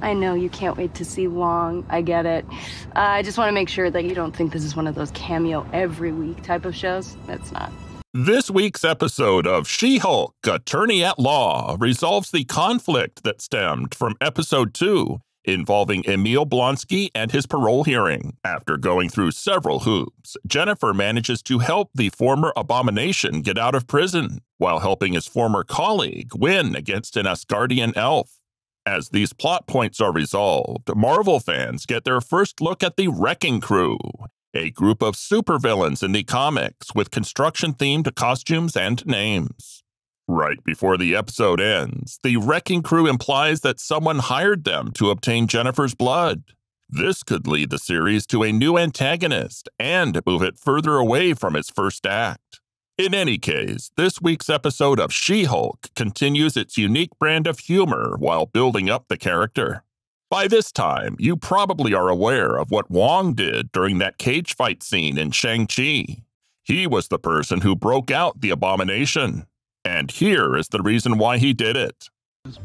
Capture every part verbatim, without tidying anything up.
I know you can't wait to see Wong. I get it. Uh, I just want to make sure that you don't think this is one of those cameo every week type of shows. That's not. This week's episode of She-Hulk: Attorney at Law resolves the conflict that stemmed from episode two, involving Emil Blonsky and his parole hearing. After going through several hoops, Jennifer manages to help the former Abomination get out of prison while helping his former colleague win against an Asgardian elf. As these plot points are resolved, Marvel fans get their first look at the Wrecking Crew, a group of supervillains in the comics with construction-themed costumes and names. Right before the episode ends, the Wrecking Crew implies that someone hired them to obtain Jennifer's blood. This could lead the series to a new antagonist and move it further away from its first act. In any case, this week's episode of She-Hulk continues its unique brand of humor while building up the character. By this time, you probably are aware of what Wong did during that cage fight scene in Shang-Chi. He was the person who broke out the Abomination. And here is the reason why he did it.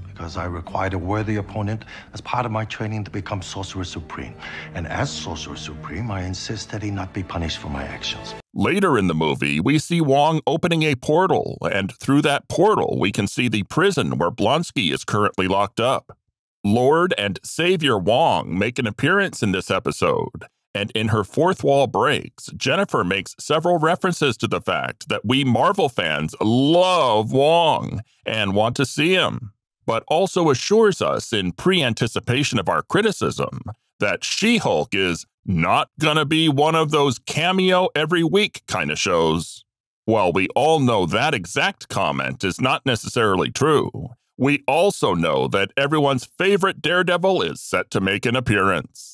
Because I required a worthy opponent as part of my training to become Sorcerer Supreme. And as Sorcerer Supreme, I insist that he not be punished for my actions. Later in the movie, we see Wong opening a portal, and through that portal, we can see the prison where Blonsky is currently locked up. Lord and Savior Wong make an appearance in this episode. And in her fourth wall breaks, Jennifer makes several references to the fact that we Marvel fans love Wong and want to see him, but also assures us in pre-anticipation of our criticism that She-Hulk is not gonna be one of those cameo every week kind of shows. While we all know that exact comment is not necessarily true, we also know that everyone's favorite Daredevil is set to make an appearance.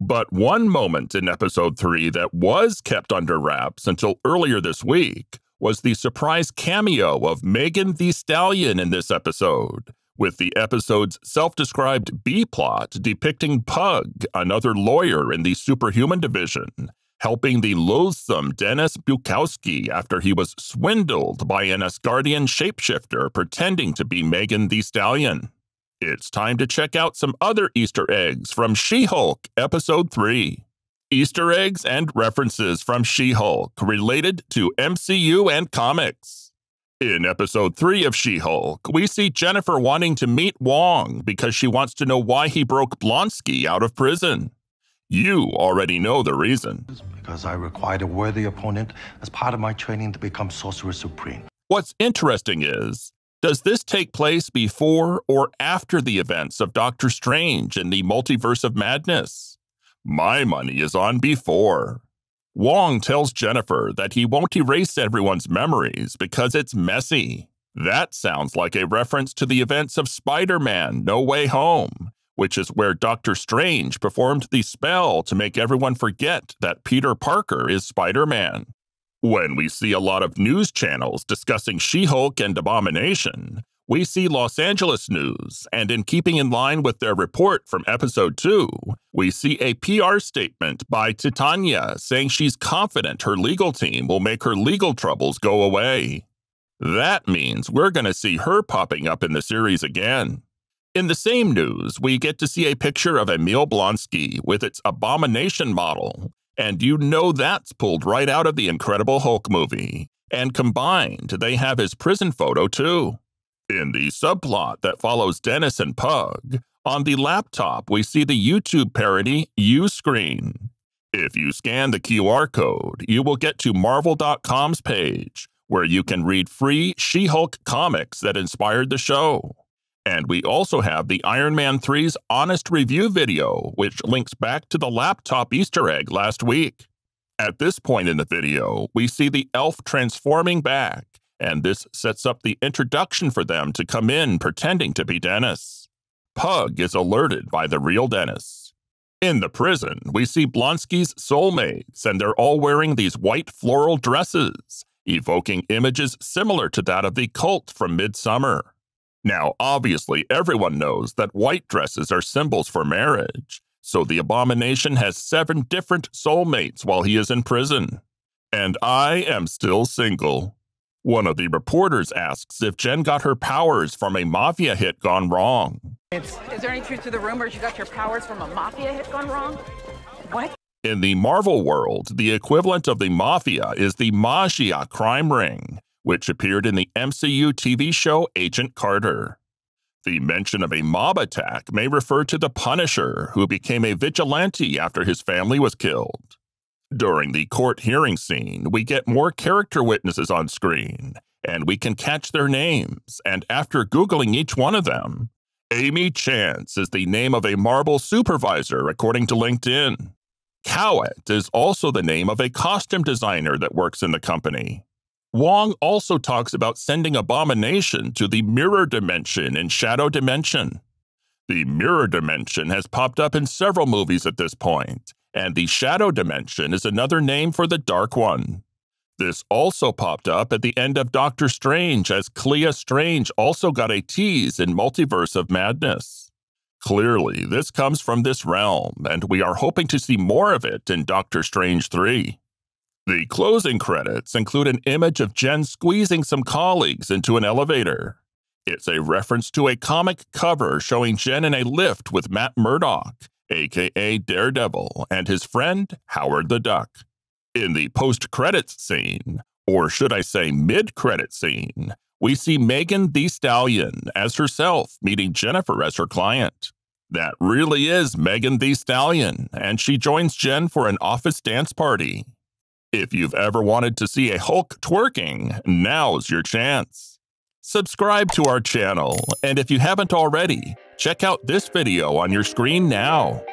But one moment in episode three that was kept under wraps until earlier this week was the surprise cameo of Megan Thee Stallion in this episode, with the episode's self-described B-plot depicting Pug, another lawyer in the superhuman division, helping the loathsome Dennis Bukowski after he was swindled by an Asgardian shapeshifter pretending to be Megan Thee Stallion. It's time to check out some other Easter eggs from She-Hulk Episode three. Easter eggs and references from She-Hulk related to M C U and comics. In Episode three of She-Hulk, we see Jennifer wanting to meet Wong because she wants to know why he broke Blonsky out of prison. You already know the reason. Because I required a worthy opponent as part of my training to become Sorcerer Supreme. What's interesting is, does this take place before or after the events of Doctor Strange in the Multiverse of Madness? My money is on before. Wong tells Jennifer that he won't erase everyone's memories because it's messy. That sounds like a reference to the events of Spider-Man: No Way Home, which is where Doctor Strange performed the spell to make everyone forget that Peter Parker is Spider-Man. When we see a lot of news channels discussing She-Hulk and Abomination, we see Los Angeles news, and in keeping in line with their report from Episode two, we see a P R statement by Titania saying she's confident her legal team will make her legal troubles go away. That means we're going to see her popping up in the series again. In the same news, we get to see a picture of Emil Blonsky with its Abomination model. And you know that's pulled right out of the Incredible Hulk movie. And combined, they have his prison photo too. In the subplot that follows Dennis and Pug, on the laptop we see the YouTube parody UScreen. If you scan the Q R code, you will get to Marvel dot com's page, where you can read free She-Hulk comics that inspired the show. And we also have the Iron Man three's Honest Review video, which links back to the laptop Easter egg last week. At this point in the video, we see the elf transforming back, and this sets up the introduction for them to come in pretending to be Dennis. Pug is alerted by the real Dennis. In the prison, we see Blonsky's soulmates, and they're all wearing these white floral dresses, evoking images similar to that of the cult from Midsummer. Now, obviously, everyone knows that white dresses are symbols for marriage, so the Abomination has seven different soulmates while he is in prison. And I am still single. One of the reporters asks if Jen got her powers from a mafia hit gone wrong. It's, is there any truth to the rumors you got your powers from a mafia hit gone wrong? What? In the Marvel world, the equivalent of the mafia is the Maggia crime ring, which appeared in the M C U T V show Agent Carter. The mention of a mob attack may refer to the Punisher, who became a vigilante after his family was killed. During the court hearing scene, we get more character witnesses on screen, and we can catch their names, and after Googling each one of them, Amy Chance is the name of a Marvel supervisor according to LinkedIn. Cowett is also the name of a costume designer that works in the company. Wong also talks about sending Abomination to the Mirror Dimension and Shadow Dimension. The Mirror Dimension has popped up in several movies at this point, and the Shadow Dimension is another name for the Dark One. This also popped up at the end of Doctor Strange, as Clea Strange also got a tease in Multiverse of Madness. Clearly, this comes from this realm, and we are hoping to see more of it in Doctor Strange three. The closing credits include an image of Jen squeezing some colleagues into an elevator. It's a reference to a comic cover showing Jen in a lift with Matt Murdock, aka Daredevil, and his friend Howard the Duck. In the post-credits scene, or should I say mid-credit scene, we see Megan Thee Stallion as herself meeting Jennifer as her client. That really is Megan Thee Stallion, and she joins Jen for an office dance party. If you've ever wanted to see a Hulk twerking, now's your chance. Subscribe to our channel, and if you haven't already, check out this video on your screen now.